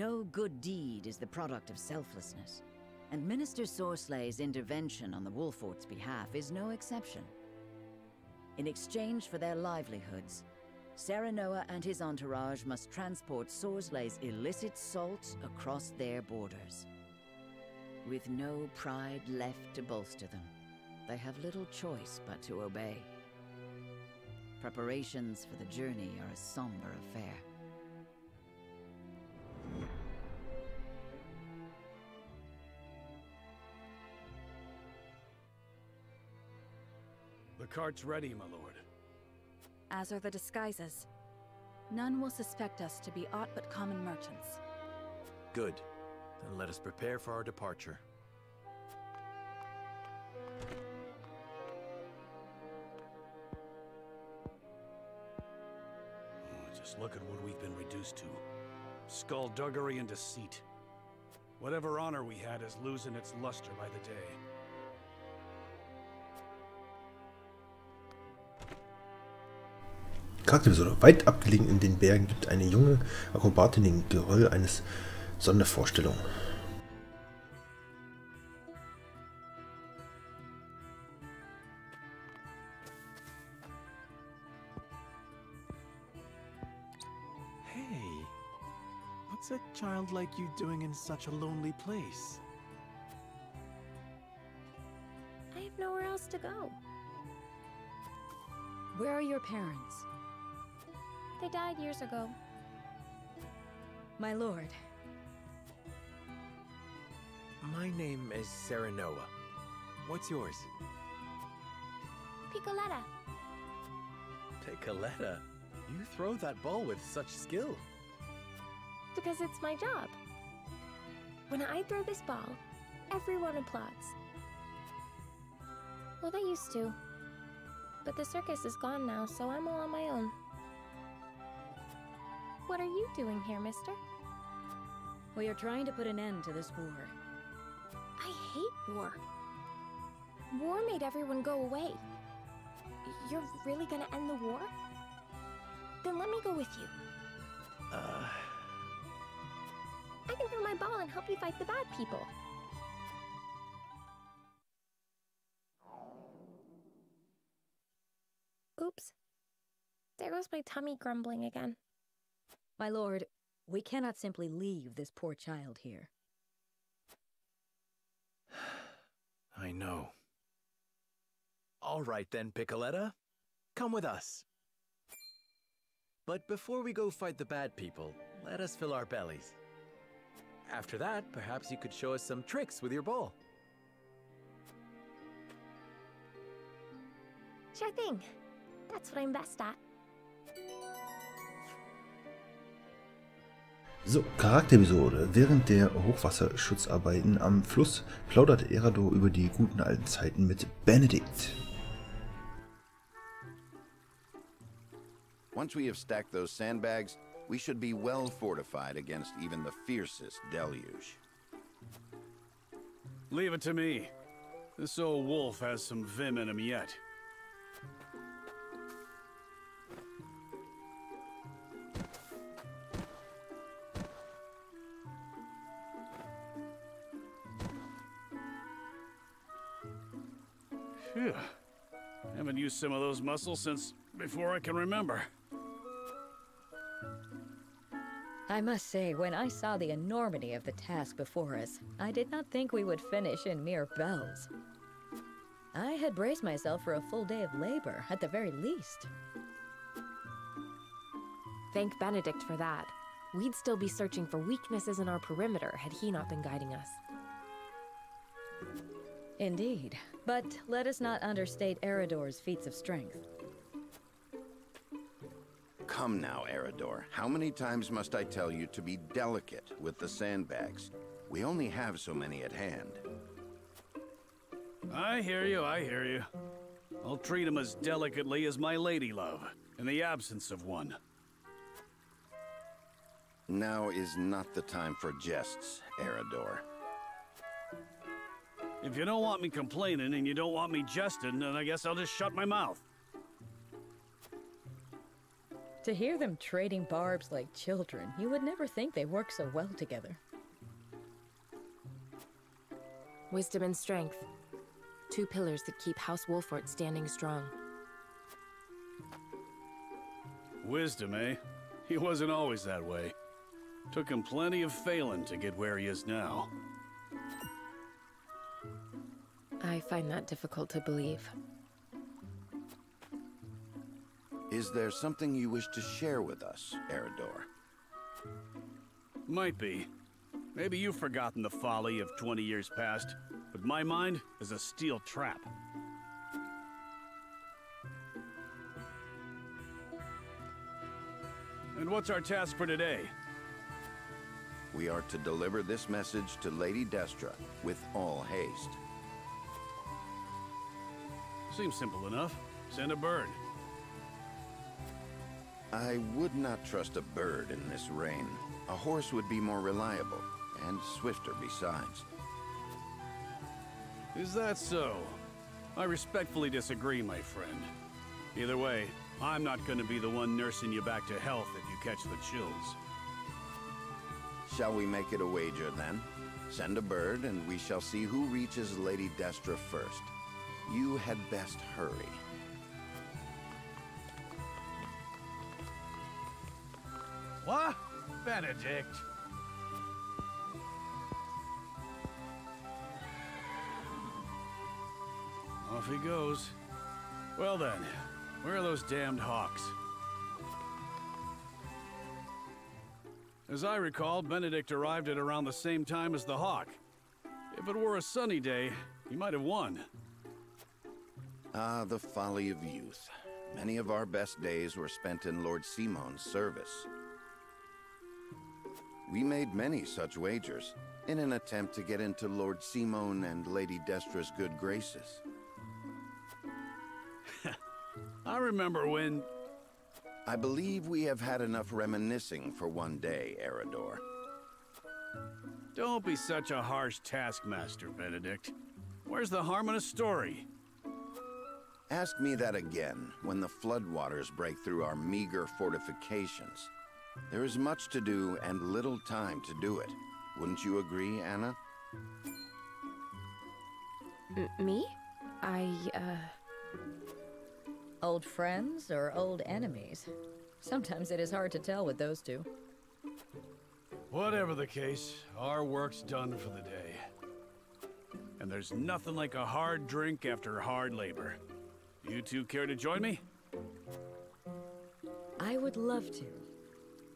No good deed is the product of selflessness, and Minister Sorslay's intervention on the Wolffort's behalf is no exception. In exchange for their livelihoods, Seranoa and his entourage must transport Sorslay's illicit salt across their borders. With no pride left to bolster them, they have little choice but to obey. Preparations for the journey are a somber affair. The cart's ready, my lord. As are the disguises. None will suspect us to be aught but common merchants. Good. Then let us prepare for our departure. Oh, just look at what we've been reduced to. Skullduggery and deceit. Whatever honor we had is losing its luster by the day. Charakterisierung. Weit abgelegen in den Bergen gibt eine junge Akrobatin den Geröll eines Sondervorstellung. Hey, what's a child like you doing in such a lonely place? I have nowhere else to go. Where are your parents? They died years ago. My lord. My name is Seranoa. What's yours? Piccoletta. Piccoletta? You throw that ball with such skill. Because it's my job. When I throw this ball, everyone applauds. Well, they used to. But the circus is gone now, so I'm all on my own. What are you doing here, mister? We are trying to put an end to this war. I hate war. War made everyone go away. You're really gonna end the war? Then let me go with you. I can throw my ball and help you fight the bad people. Oops. There goes my tummy grumbling again. My lord, we cannot simply leave this poor child here. I know. All right then, Piccoletta. Come with us. But before we go fight the bad people, let us fill our bellies. After that, perhaps you could show us some tricks with your ball. Sure thing. That's what I'm best at. So, Charakterepisode. Während der Hochwasserschutzarbeiten am Fluss plaudert Erador über die guten alten Zeiten mit Benedict. Once we have stacked those sandbags, we should be well fortified against even the fiercest deluge. Leave it to me. This old wolf has some vim in him yet. Phew. Haven't used some of those muscles since before I can remember. I must say, when I saw the enormity of the task before us, I did not think we would finish in mere bells. I had braced myself for a full day of labor, at the very least. Thank Benedict for that. We'd still be searching for weaknesses in our perimeter had he not been guiding us. Indeed, but let us not understate Erador's feats of strength. Come now, Erador. How many times must I tell you to be delicate with the sandbags? We only have so many at hand. I hear you, I hear you. I'll treat them as delicately as my lady love, in the absence of one. Now is not the time for jests, Erador. If you don't want me complaining and you don't want me jesting, then I guess I'll just shut my mouth. To hear them trading barbs like children, you would never think they work so well together. Wisdom and strength. Two pillars that keep House Wolffort standing strong. Wisdom, eh? He wasn't always that way. Took him plenty of failing to get where he is now. I find that difficult to believe. Is there something you wish to share with us, Erador? Might be. Maybe you've forgotten the folly of 20 years past, but my mind is a steel trap. And what's our task for today? We are to deliver this message to Lady Destra with all haste. Seems simple enough. Send a bird. I would not trust a bird in this rain. A horse would be more reliable, and swifter besides. Is that so? I respectfully disagree, my friend. Either way, I'm not going to be the one nursing you back to health if you catch the chills. Shall we make it a wager, then? Send a bird, and we shall see who reaches Lady Destra first. You had best hurry. What? Benedict! Off he goes. Well then, where are those damned hawks? As I recall, Benedict arrived at around the same time as the hawk. If it were a sunny day, he might have won. Ah, the folly of youth. Many of our best days were spent in Lord Simon's service. We made many such wagers, in an attempt to get into Lord Simon and Lady Destra's good graces. I remember when... I believe we have had enough reminiscing for one day, Erador. Don't be such a harsh taskmaster, Benedict. Where's the harm in a story? Ask me that again when the floodwaters break through our meager fortifications. There is much to do and little time to do it. Wouldn't you agree, Anna? Me? Old friends or old enemies? Sometimes it is hard to tell with those two. Whatever the case, our work's done for the day. And there's nothing like a hard drink after hard labor. You two care to join me? I would love to.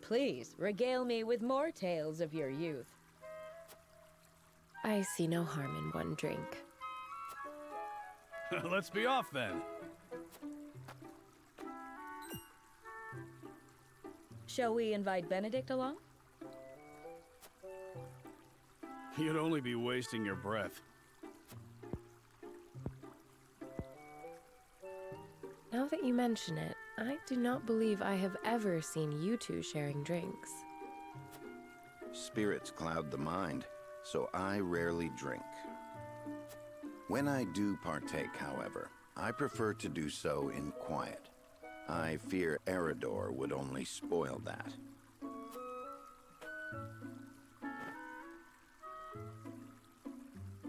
Please, regale me with more tales of your youth. I see no harm in one drink. Let's be off, then. Shall we invite Benedict along? You'd only be wasting your breath. Now that you mention it, I do not believe I have ever seen you two sharing drinks. Spirits cloud the mind, so I rarely drink. When I do partake, however, I prefer to do so in quiet. I fear Erador would only spoil that.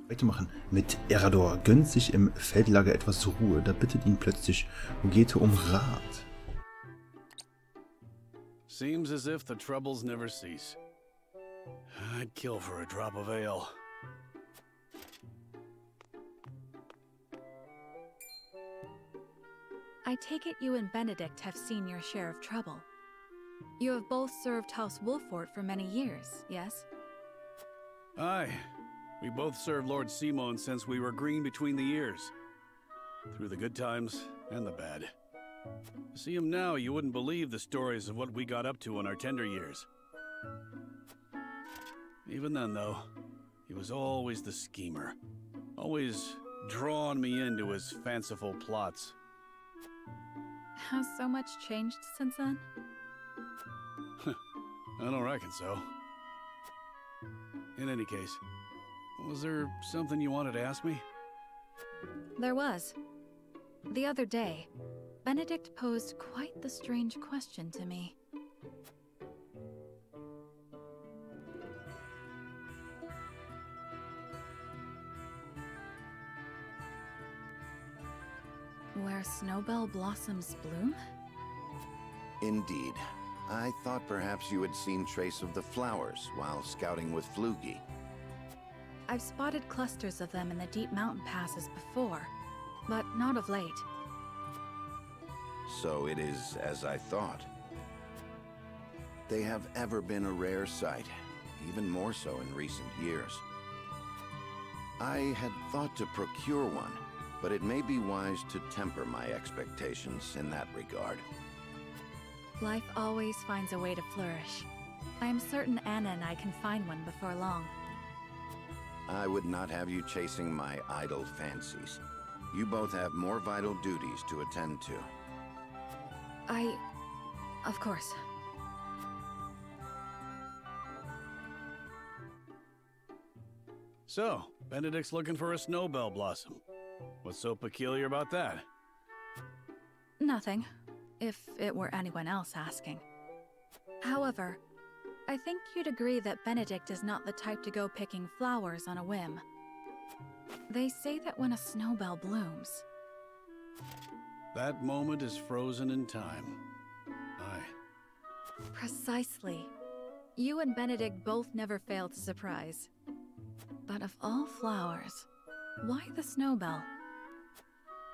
Weitermachen mit Erador. Gönnt sich im Feldlager etwas Ruhe, da bittet ihn plötzlich Hughette Rat. Seems as if the troubles never cease. I'd kill for a drop of ale. I take it you and Benedict have seen your share of trouble. You have both served House Wolffort for many years, yes? Aye. We both served Lord Simon since we were green between the ears. Through the good times and the bad. See him now, you wouldn't believe the stories of what we got up to in our tender years. Even then, though, he was always the schemer. Always drawing me into his fanciful plots. Has so much changed since then? I don't reckon so. In any case... Was there something you wanted to ask me? There was. The other day, Benedict posed quite the strange question to me. Where snowbell blossoms bloom? Indeed. I thought perhaps you had seen trace of the flowers while scouting with Floogie. I've spotted clusters of them in the deep mountain passes before, but not of late. So it is as I thought. They have ever been a rare sight, even more so in recent years. I had thought to procure one, but it may be wise to temper my expectations in that regard. Life always finds a way to flourish. I am certain Anna and I can find one before long. I would not have you chasing my idle fancies. You both have more vital duties to attend to. Of course. So, Benedict's looking for a snowbell blossom. What's so peculiar about that? Nothing, if it were anyone else asking. However, I think you'd agree that Benedict is not the type to go picking flowers on a whim. They say that when a snowbell blooms... that moment is frozen in time. Aye. Precisely. You and Benedict both never fail to surprise. But of all flowers, why the snowbell?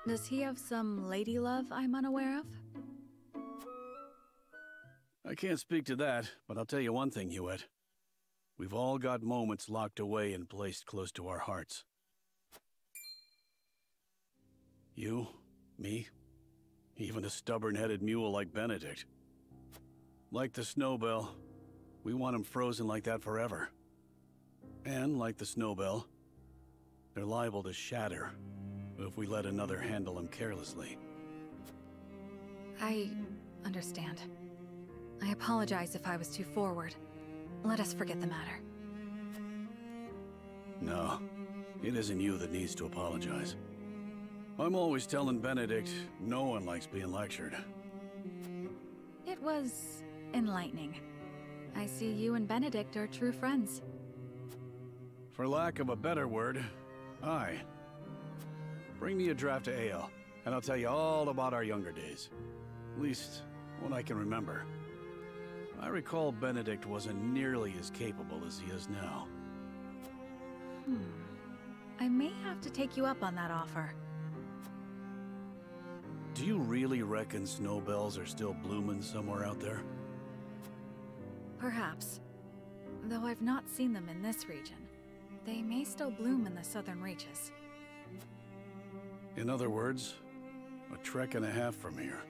Does he have some lady love I'm unaware of? I can't speak to that, but I'll tell you one thing, Hewitt. We've all got moments locked away and placed close to our hearts. You, me, even a stubborn-headed mule like Benedict. Like the snowbell, we want him frozen like that forever. And like the snowbell, they're liable to shatter if we let another handle them carelessly. I understand. I apologize if I was too forward. Let us forget the matter. No, it isn't you that needs to apologize. I'm always telling Benedict no one likes being lectured. It was enlightening. I see you and Benedict are true friends. For lack of a better word, aye. Bring me a draft of ale, and I'll tell you all about our younger days. At least, what I can remember. I recall Benedict wasn't nearly as capable as he is now. I may have to take you up on that offer. Do you really reckon snowbells are still blooming somewhere out there? Perhaps. Though I've not seen them in this region. They may still bloom in the southern reaches. In other words, a trek and a half from here.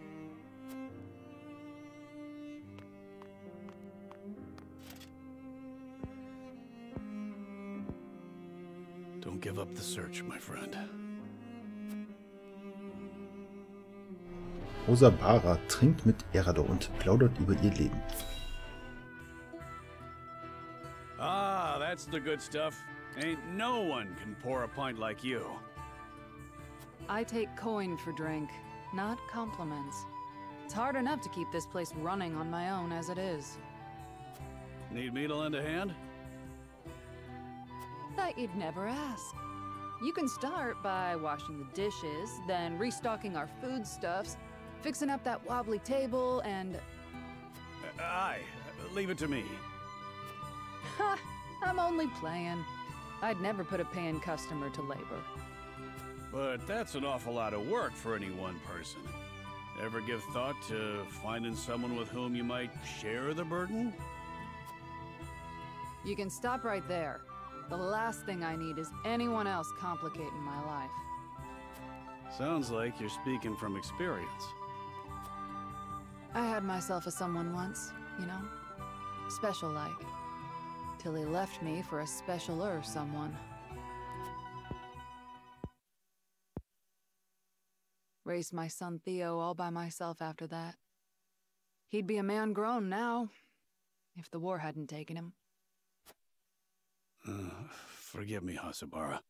Don't give up the search, my friend. Hossabara trinkt mit Erador und plaudert über ihr Leben. Ah, that's the good stuff. Ain't no one can pour a pint like you. I take coin for drink, not compliments. It's hard enough to keep this place running on my own as it is. Need me to lend a hand? Thought you'd never ask. You can start by washing the dishes, then restocking our foodstuffs, fixing up that wobbly table, and... aye, leave it to me. Ha! I'm only playing. I'd never put a paying customer to labor. But that's an awful lot of work for any one person. Ever give thought to finding someone with whom you might share the burden? You can stop right there. The last thing I need is anyone else complicating my life. Sounds like you're speaking from experience. I had myself a someone once, you know? Special like. Till he left me for a specialer someone. Raised my son Theo all by myself after that. He'd be a man grown now, if the war hadn't taken him. Forgive me, Hossabara.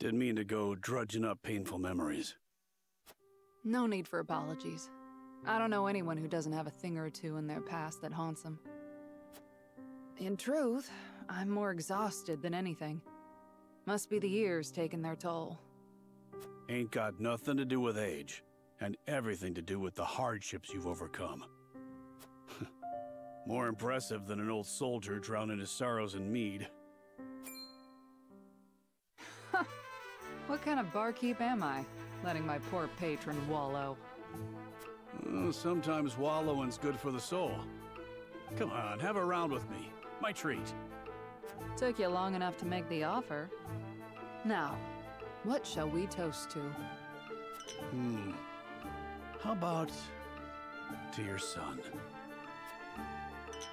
Didn't mean to go drudging up painful memories. No need for apologies. I don't know anyone who doesn't have a thing or two in their past that haunts them. In truth, I'm more exhausted than anything. Must be the years taking their toll. Ain't got nothing to do with age, and everything to do with the hardships you've overcome. More impressive than an old soldier drowning his sorrows in mead. What kind of barkeep am I, letting my poor patron wallow? Sometimes wallowing's good for the soul. Come on, have a round with me. My treat. Took you long enough to make the offer. Now, what shall we toast to? How about to your son?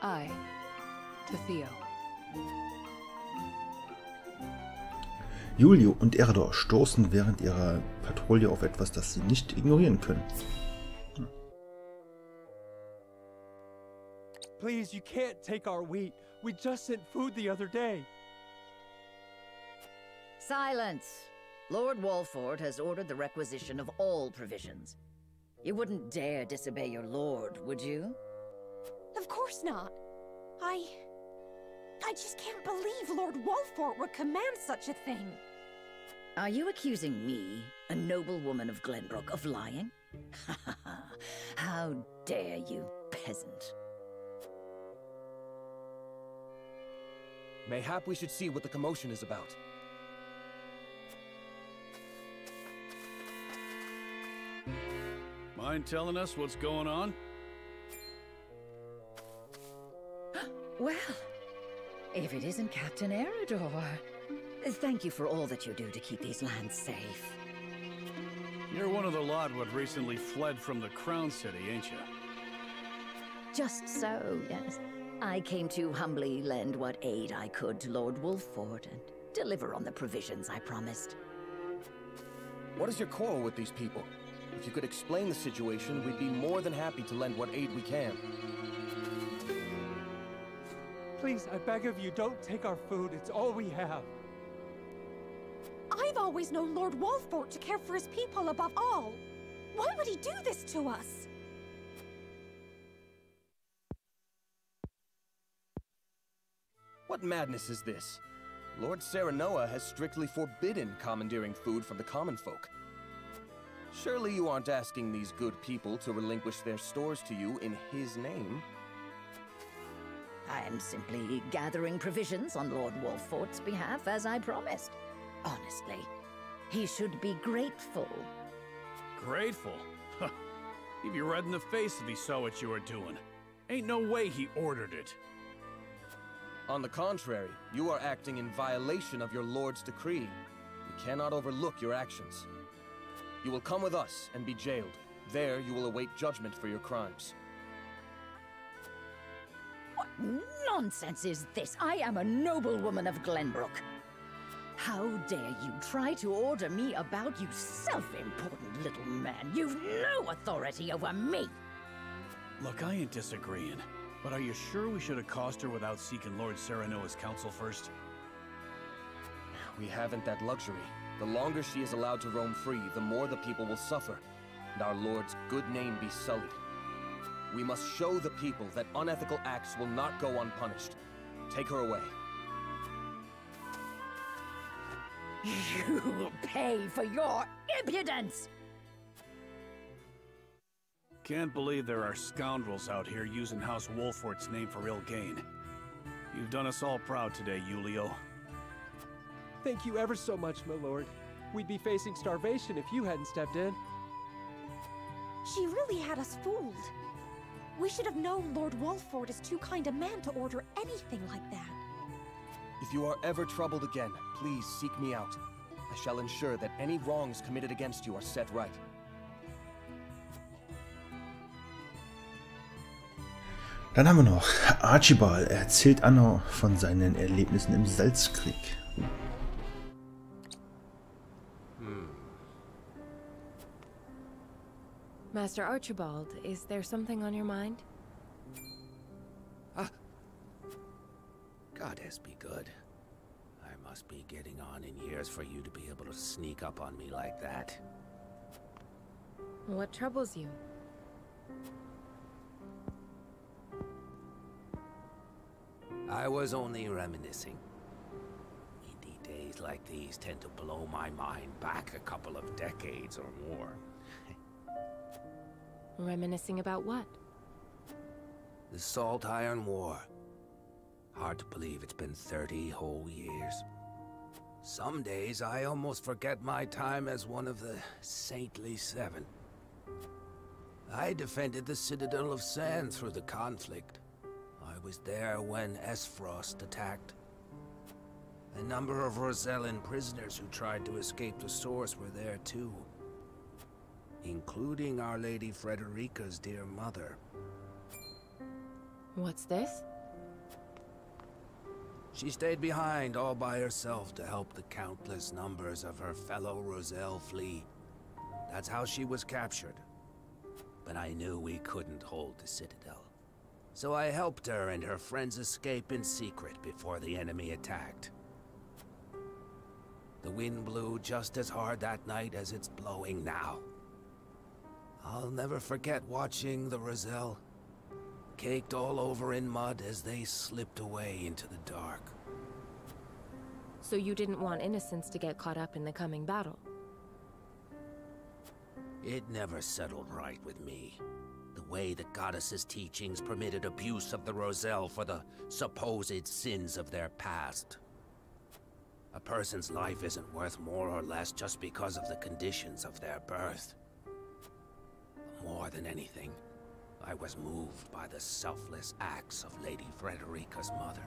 I, to Theo. Julio und Erador stoßen während ihrer Patrouille auf etwas, das sie nicht ignorieren können. Please, you can't take our wheat. We just sent food the other day. Silence. Lord Walford has ordered the requisition of all provisions. You wouldn't dare disobey your lord, would you? Of course not. I just can't believe Lord Wolffort would command such a thing. Are you accusing me, a noble woman of Glenbrook, of lying? Ha ha ha. How dare you, peasant. Mayhap we should see what the commotion is about. Mind telling us what's going on? Well, if it isn't Captain Erador. Thank you for all that you do to keep these lands safe. You're one of the lot who had recently fled from the Crown City, ain't you? Just so, yes. I came to humbly lend what aid I could to Lord Wolffort and deliver on the provisions I promised. What is your quarrel with these people? If you could explain the situation, we'd be more than happy to lend what aid we can. Please, I beg of you, don't take our food. It's all we have. I've always known Lord Wolffort to care for his people above all. Why would he do this to us? What madness is this? Lord Seranoa has strictly forbidden commandeering food from the common folk. Surely you aren't asking these good people to relinquish their stores to you in his name? I am simply gathering provisions on Lord Wolffort's behalf, as I promised. Honestly, he should be grateful. Grateful? Huh. He'd be red in the face if he saw what you were doing. Ain't no way he ordered it. On the contrary, you are acting in violation of your lord's decree. You cannot overlook your actions. You will come with us and be jailed. There you will await judgment for your crimes. What nonsense is this? I am a noblewoman of Glenbrook. How dare you try to order me about, you self-important little man? You've no authority over me! Look, I ain't disagreeing, but are you sure we should accost her without seeking Lord Seranoa's counsel first? We haven't that luxury. The longer she is allowed to roam free, the more the people will suffer, and our lord's good name be sullied. We must show the people that unethical acts will not go unpunished. Take her away. You will pay for your impudence! Can't believe there are scoundrels out here using House Wolffort's name for ill gain. You've done us all proud today, Yulio. Thank you ever so much, my lord. We'd be facing starvation if you hadn't stepped in. She really had us fooled. We should have known Lord Wolffort is too kind a man to order anything like that. If you are ever troubled again, please seek me out. I shall ensure that any wrongs committed against you are set right. Dann haben wir noch Archibald. Erzählt Anna von seinen Erlebnissen im Salzkrieg. Master Archibald, is there something on your mind? Ah. Goddess be good. I must be getting on in years for you to be able to sneak up on me like that. What troubles you? I was only reminiscing. Indeed, days like these tend to blow my mind back a couple of decades or more. Reminiscing about what? The Salt-Iron War. Hard to believe it's been 30 whole years. Some days I almost forget my time as one of the saintly seven. I defended the Citadel of Sand through the conflict. I was there when Esfrost attacked. A number of Rosellan prisoners who tried to escape the source were there too, including Our Lady Frederica's dear mother. What's this? She stayed behind all by herself to help the countless numbers of her fellow Roselle flee. That's how she was captured. But I knew we couldn't hold the Citadel. So I helped her and her friends escape in secret before the enemy attacked. The wind blew just as hard that night as it's blowing now. I'll never forget watching the Roselle, caked all over in mud as they slipped away into the dark. So you didn't want innocents to get caught up in the coming battle? It never settled right with me. The way the goddess's teachings permitted abuse of the Roselle for the supposed sins of their past. A person's life isn't worth more or less just because of the conditions of their birth. More than anything, I was moved by the selfless acts of Lady Frederica's mother.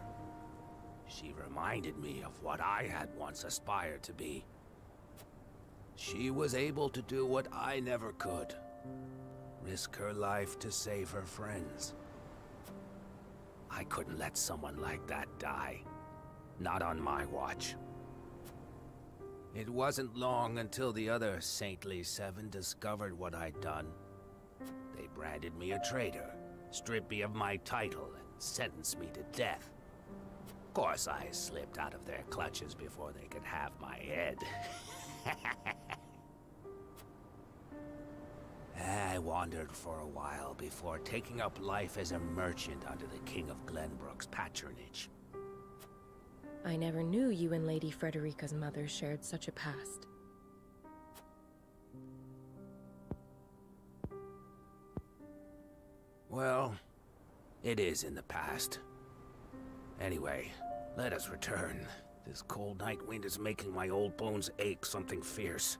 She reminded me of what I had once aspired to be. She was able to do what I never could. Risk her life to save her friends. I couldn't let someone like that die. Not on my watch. It wasn't long until the other saintly seven discovered what I'd done. They branded me a traitor, stripped me of my title, and sentenced me to death. Of course, I slipped out of their clutches before they could have my head. I wandered for a while before taking up life as a merchant under the King of Glenbrook's patronage. I never knew you and Lady Frederica's mother shared such a past. Well, it is in the past. Anyway, let us return. This cold night wind is making my old bones ache something fierce.